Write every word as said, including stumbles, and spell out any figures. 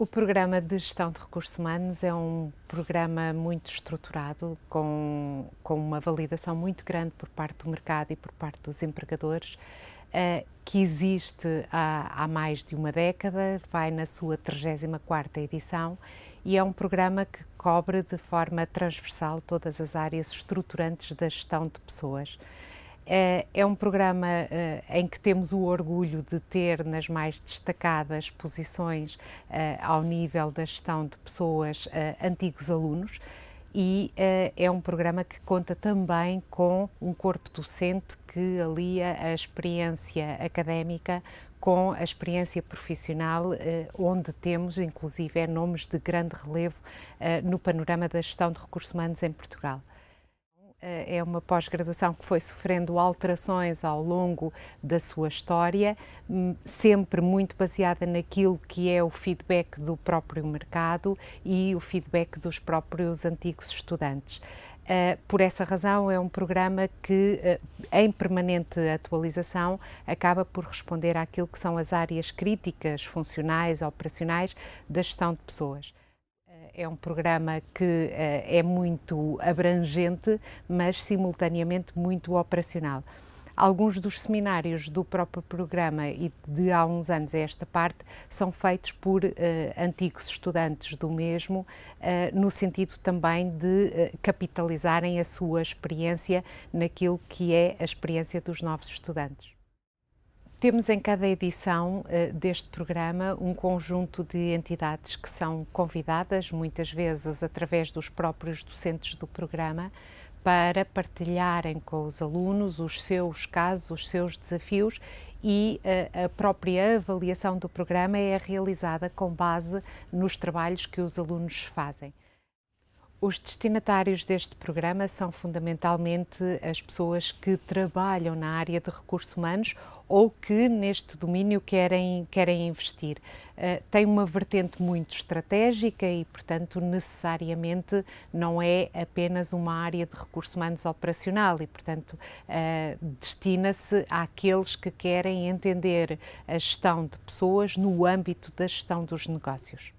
O programa de gestão de recursos humanos é um programa muito estruturado, com, com uma validação muito grande por parte do mercado e por parte dos empregadores, uh, que existe há, há mais de uma década, vai na sua trigésima quarta edição e é um programa que cobre de forma transversal todas as áreas estruturantes da gestão de pessoas. É um programa em que temos o orgulho de ter nas mais destacadas posições ao nível da gestão de pessoas antigos alunos e é um programa que conta também com um corpo docente que alia a experiência académica com a experiência profissional, onde temos, inclusive, nomes de grande relevo no panorama da gestão de recursos humanos em Portugal. É uma pós-graduação que foi sofrendo alterações ao longo da sua história, sempre muito baseada naquilo que é o feedback do próprio mercado e o feedback dos próprios antigos estudantes. Por essa razão, é um programa que, em permanente atualização, acaba por responder àquilo que são as áreas críticas, funcionais, operacionais, da gestão de pessoas. É um programa que uh, é muito abrangente, mas simultaneamente muito operacional. Alguns dos seminários do próprio programa e de há uns anos a esta parte são feitos por uh, antigos estudantes do mesmo, uh, no sentido também de uh, capitalizarem a sua experiência naquilo que é a experiência dos novos estudantes. Temos em cada edição uh, deste programa um conjunto de entidades que são convidadas, muitas vezes através dos próprios docentes do programa, para partilharem com os alunos os seus casos, os seus desafios e uh, a própria avaliação do programa é realizada com base nos trabalhos que os alunos fazem. Os destinatários deste programa são fundamentalmente as pessoas que trabalham na área de recursos humanos ou que neste domínio querem, querem investir. Uh, tem uma vertente muito estratégica e, portanto, necessariamente não é apenas uma área de recursos humanos operacional e, portanto, uh, destina-se àqueles que querem entender a gestão de pessoas no âmbito da gestão dos negócios.